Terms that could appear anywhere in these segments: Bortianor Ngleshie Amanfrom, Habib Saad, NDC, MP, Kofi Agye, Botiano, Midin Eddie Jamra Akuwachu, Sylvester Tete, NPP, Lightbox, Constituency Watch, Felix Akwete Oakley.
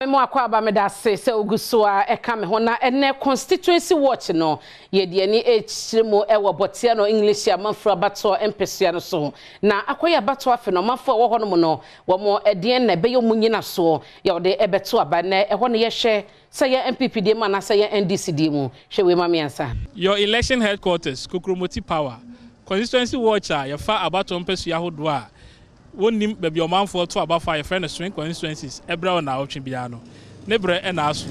Memo akwa ba me da se se ogusua eka me ho na ene constituency watch no ye de ni echirimo ewo botia no English amafra bato empesia no so na akoya bato afi no mafo wo ho no no wo mo eden na be yo munyina so ye ode ebeto aba na e ho no ye hwe say ye NPP de ma na say ye NDC de mu hwe we ma me ansa your election headquarters Kukromoti Power constituency watcher ye fa abato empesia ho do a won nim be your man for to about fire friend swing constituencies ebra na otwe bia no nebre e na aso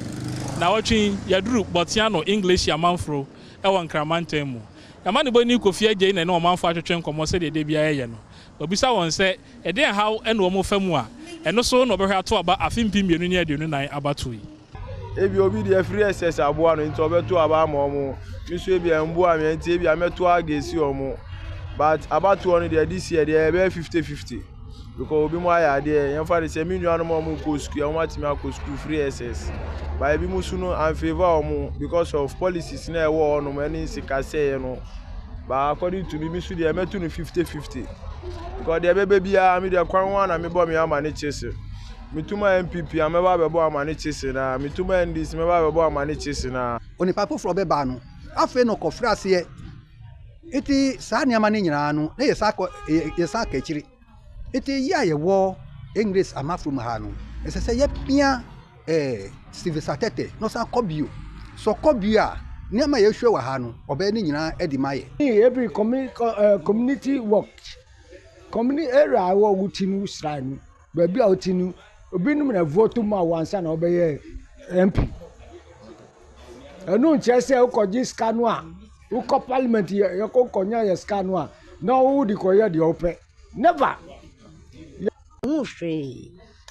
na otwe ya duru botiano English ya manfro e won kramantan mu ya man bo ni Kofi Agye na o manfo atwetwe nkomo se de de bia ye no obisa won se e den how e no mo famu a eno so no behwa to aba afimpi mienu ni ade no nan abato yi ebi obi de free access aboa no nti obeto aba ma omo miso ebi ambu amia nti ebi ameto agesi omo but about 200 there this year there be 50-50 because obi mo aya there yan fa dey say me nuanu mo go school yan wa ti me go school free access but bi mo sunu am favor omo because of policies na e wo onu me ni sika say no but according to me so there metu no 50-50 because there be bia me dey kwan wan na me bo me ama ne chese me tuma NPP am be bo ama ne chese na me tuma NDC me ba be bo ama ne chese na oni papo fro be ba no afa no ko free access Iti sanya mani nyiranu na yesako yesaka ekiri iti ya yewo English amafrum hanu esese ye pia civil satete no san kobio so kobio a nema ye hwe wa hanu oba ni nyina edimaye every community work community area wo wutinu sranu ba bia wutinu obinum na vote ma wansa na oba ye MP anu nchese ukoji skanu a uko parliament ya konya ya scanwa na udi koya de ope never mu fe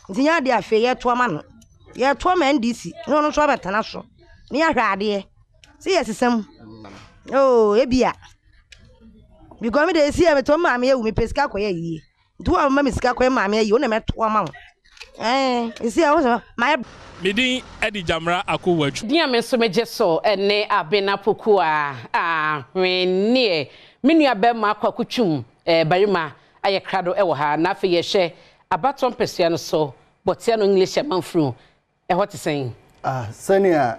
ntinya de afi ye to ma no ye to ma NDC no no so betana so ni ya hwade se ye sesam oh ebia bi go me de si e to ma me ewu me pesika koya yi ntu wa ma me sika koya ma me yi o na me to ma isi a wo ma Midin Eddie Jamra Akuwachu. Dia menso mejeso ene abena poku a wenie. Minu abema akwakuchum barima ayekrado ewo ha na afi yehwe abaton pesia no so botia no English amamfru what is saying. Senior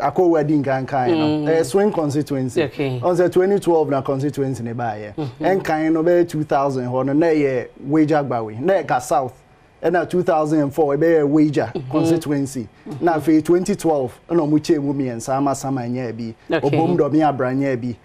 Akowadi nkankan no swing constituency. Okay. On the 2012 na constituency ne ba ye. Nkan no be 2000 ho no na ye wejagbawe na ka south and 2004 be wager constituency na fe 2012 na mu chemu mi ensama sama nya bi obom do mi abranya bi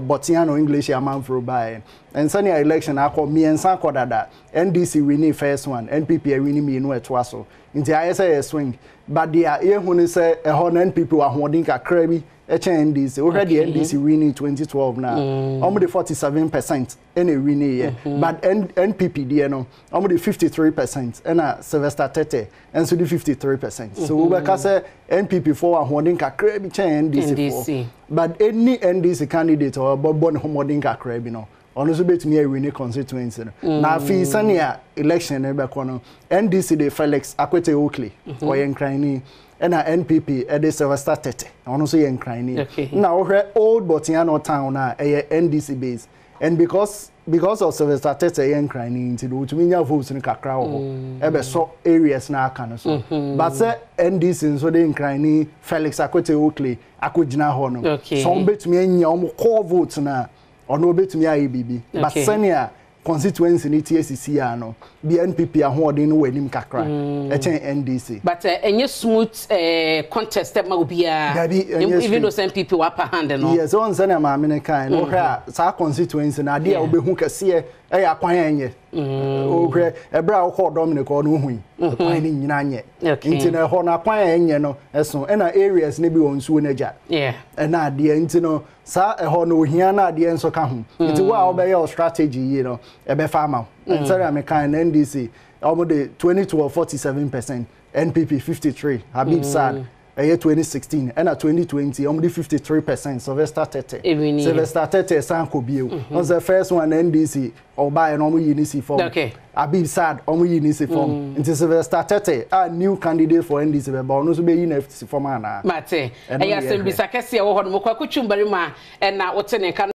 botiano English amount for buy and senior election akọ mi ensa kodada NDC winning first one NPP winning mi no eto aso nti ayese swing but dia ehun ni say ehon NPP wa hodin kakra bi HNDC already okay. NDC winning 2012 now. Only 47% and a winning year, but NPP, you know, only 53% and a Sylvester Tete and so the 53%. So we can say NPP for a holding a crabby chain NDC for, but any NDC candidate or Bobon holding a crabby, you know. Also bet me a winning constituency. Now, for senior election, NDC de Felix Akwete Oakley or Yankrani. And our NPP at the server started. I want to say in Crimea. Now her old Botiano town now a NDC base, and because of server started in Crimea, it would mean your votes in Kakrao. Ebe so areas now can so, but say NDC so they in Crimea Felix Akwete Oakley Akujina Hono. Some bet me in your core votes now, or no bet me IBB. But senior. Constituency in TSC ano the NPP are holding no enim kakra NDC but any smooth contest that will be even those NPP were upper hand no yes on senior ma me kan no hwa sa constituency na dia obehu kase e akwan enye ogre ebra wo ko domine ko no hu akwan ni nyina nye nti na ho na akwan enye no eso na areas ne bi won su naja yeah na adia nti no sa ho no ohia na adia nso ka ho nti wa obe your strategy you know ebe farmer and sorry I can NDC almost 2012 47% NPP 53 Habib Saad year 2016 and at 2020 almost 53% Sylvester Tete Sylvester Tete sanko bio on the first one NDC or buy an omu unisi form okay Habib Saad omu unisi form into Sylvester Tete a new candidate for NDC but also be unisi form ana mate ayasem bisakese wo ho no kwakuchum barima na wote ne